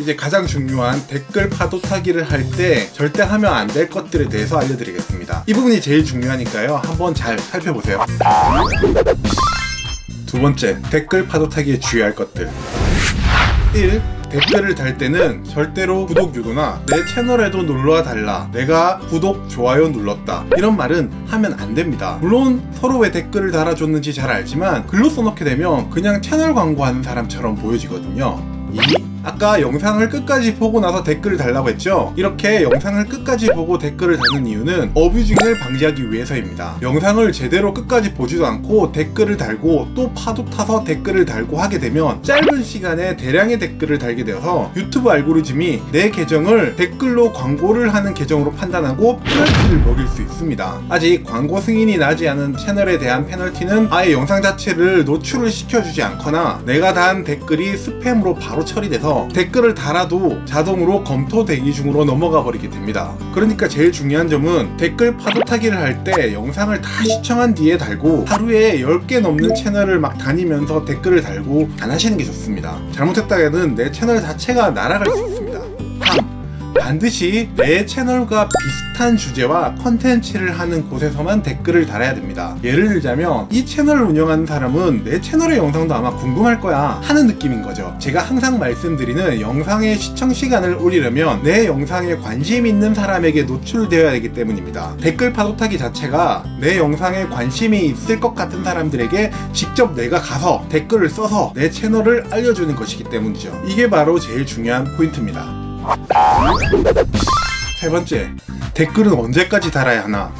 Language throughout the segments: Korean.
이제 가장 중요한 댓글 파도 타기를 할 때 절대 하면 안 될 것들에 대해서 알려드리겠습니다. 이 부분이 제일 중요하니까요, 한번 잘 살펴보세요. 두 번째, 댓글 파도 타기에 주의할 것들. 1. 댓글을 달 때는 절대로 구독 유도나 내 채널에도 놀러와 달라, 내가 구독 좋아요 눌렀다, 이런 말은 하면 안 됩니다. 물론 서로 왜 댓글을 달아줬는지 잘 알지만 글로 써놓게 되면 그냥 채널 광고하는 사람처럼 보여지거든요. 2. 아까 영상을 끝까지 보고 나서 댓글을 달라고 했죠? 이렇게 영상을 끝까지 보고 댓글을 다는 이유는 어뷰징을 방지하기 위해서입니다. 영상을 제대로 끝까지 보지도 않고 댓글을 달고 또 파도 타서 댓글을 달고 하게 되면 짧은 시간에 대량의 댓글을 달게 되어서 유튜브 알고리즘이 내 계정을 댓글로 광고를 하는 계정으로 판단하고 페널티를 먹일 수 있습니다. 아직 광고 승인이 나지 않은 채널에 대한 페널티는 아예 영상 자체를 노출을 시켜주지 않거나 내가 단 댓글이 스팸으로 바로 처리돼서 댓글을 달아도 자동으로 검토 대기 중으로 넘어가 버리게 됩니다. 그러니까 제일 중요한 점은 댓글 파도 타기를 할 때 영상을 다 시청한 뒤에 달고 하루에 10개 넘는 채널을 막 다니면서 댓글을 달고 안 하시는 게 좋습니다. 잘못했다가는 내 채널 자체가 날아갈 수 있습니다. 3. 반드시 내 채널과 비슷한 주제와 컨텐츠를 하는 곳에서만 댓글을 달아야 됩니다. 예를 들자면 이 채널을 운영하는 사람은 내 채널의 영상도 아마 궁금할 거야 하는 느낌인 거죠. 제가 항상 말씀드리는 영상의 시청 시간을 올리려면 내 영상에 관심 있는 사람에게 노출되어야 되기 때문입니다. 댓글 파도타기 자체가 내 영상에 관심이 있을 것 같은 사람들에게 직접 내가 가서 댓글을 써서 내 채널을 알려주는 것이기 때문이죠. 이게 바로 제일 중요한 포인트입니다. 세 번째, 댓글은 언제까지 달아야 하나?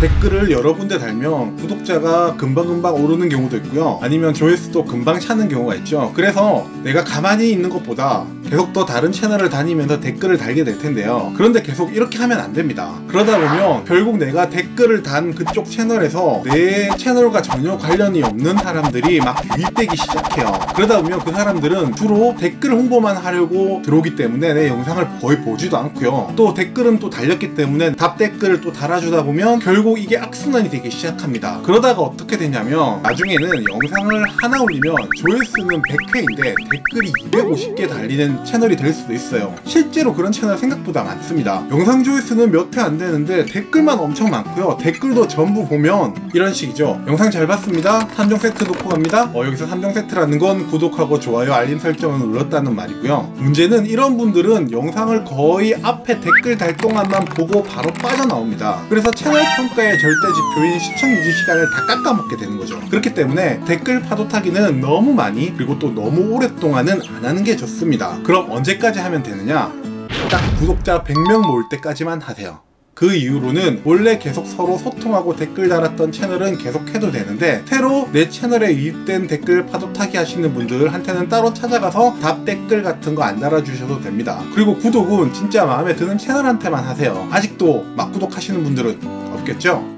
댓글을 여러 군데 달면 구독자가 금방금방 오르는 경우도 있고요, 아니면 조회수도 금방 차는 경우가 있죠. 그래서 내가 가만히 있는 것보다 계속 또 다른 채널을 다니면서 댓글을 달게 될 텐데요, 그런데 계속 이렇게 하면 안 됩니다. 그러다 보면 결국 내가 댓글을 단 그쪽 채널에서 내 채널과 전혀 관련이 없는 사람들이 막 유입되기 시작해요. 그러다 보면 그 사람들은 주로 댓글 홍보만 하려고 들어오기 때문에 내 영상을 거의 보지도 않고요, 또 댓글은 또 달렸기 때문에 답 댓글을 또 달아주다 보면 결국 이게 악순환이 되기 시작합니다. 그러다가 어떻게 되냐면 나중에는 영상을 하나 올리면 조회수는 100회인데 댓글이 250개 달리는 채널이 될 수도 있어요. 실제로 그런 채널 생각보다 많습니다. 영상 조회수는 몇 회 안 되는데 댓글만 엄청 많고요, 댓글도 전부 보면 이런 식이죠. 영상 잘 봤습니다, 3종 세트 놓고 갑니다. 여기서 3종 세트라는 건 구독하고 좋아요 알림 설정을 눌렀다는 말이고요. 문제는 이런 분들은 영상을 거의 앞에 댓글 달 동안만 보고 바로 빠져나옵니다. 그래서 채널 평가의 절대 지표인 시청 유지 시간을 다 깎아먹게 되는 거죠. 그렇기 때문에 댓글 파도 타기는 너무 많이, 그리고 또 너무 오랫동안은 안 하는 게 좋습니다. 그럼 언제까지 하면 되느냐? 딱 구독자 100명 모을 때까지만 하세요. 그 이후로는 원래 계속 서로 소통하고 댓글 달았던 채널은 계속 해도 되는데, 새로 내 채널에 유입된 댓글 파도타기 하시는 분들한테는 따로 찾아가서 답 댓글 같은 거 안 달아주셔도 됩니다. 그리고 구독은 진짜 마음에 드는 채널한테만 하세요. 아직도 막 구독하시는 분들은 없겠죠?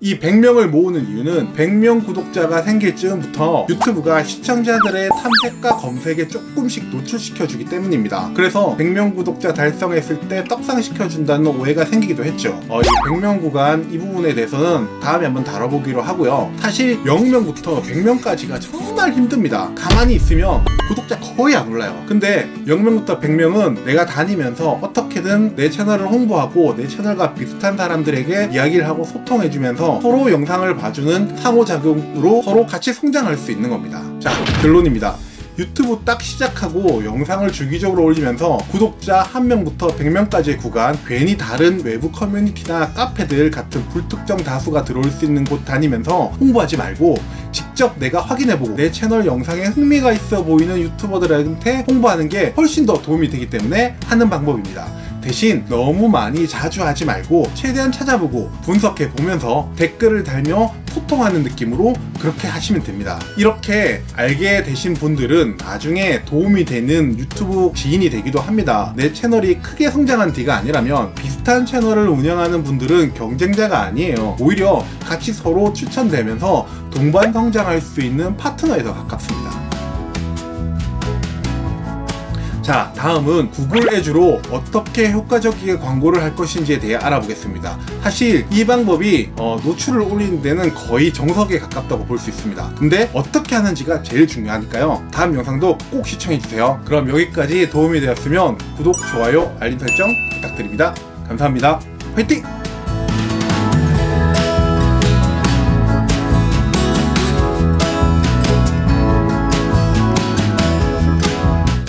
이 100명을 모으는 이유는 100명 구독자가 생길 즈음부터 유튜브가 시청자들의 탐색과 검색에 조금씩 노출시켜주기 때문입니다. 그래서 100명 구독자 달성했을 때 떡상시켜준다는 오해가 생기기도 했죠. 이 100명 구간 이 부분에 대해서는 다음에 한번 다뤄보기로 하고요. 사실 0명부터 100명까지가 정말 힘듭니다. 가만히 있으면 구독자 거의 안 올라요. 근데 0명부터 100명은 내가 다니면서 어떻게든 내 채널을 홍보하고 내 채널과 비슷한 사람들에게 이야기를 하고 소통해주면서 서로 영상을 봐주는 상호작용으로 서로 같이 성장할 수 있는 겁니다. 자, 결론입니다. 유튜브 딱 시작하고 영상을 주기적으로 올리면서 구독자 1명부터 100명까지의 구간, 괜히 다른 외부 커뮤니티나 카페들 같은 불특정 다수가 들어올 수 있는 곳 다니면서 홍보하지 말고 직접 내가 확인해보고 내 채널 영상에 흥미가 있어 보이는 유튜버들한테 홍보하는 게 훨씬 더 도움이 되기 때문에 하는 방법입니다. 대신 너무 많이 자주 하지 말고 최대한 찾아보고 분석해 보면서 댓글을 달며 소통하는 느낌으로 그렇게 하시면 됩니다. 이렇게 알게 되신 분들은 나중에 도움이 되는 유튜브 지인이 되기도 합니다. 내 채널이 크게 성장한 뒤가 아니라면 비슷한 채널을 운영하는 분들은 경쟁자가 아니에요. 오히려 같이 서로 추천되면서 동반 성장할 수 있는 파트너에 더 가깝습니다. 자, 다음은 구글 애즈로 어떻게 효과적이게 광고를 할 것인지에 대해 알아보겠습니다. 사실 이 방법이 노출을 올리는 데는 거의 정석에 가깝다고 볼 수 있습니다. 근데 어떻게 하는지가 제일 중요하니까요. 다음 영상도 꼭 시청해주세요. 그럼 여기까지 도움이 되었으면 구독, 좋아요, 알림 설정 부탁드립니다. 감사합니다. 화이팅!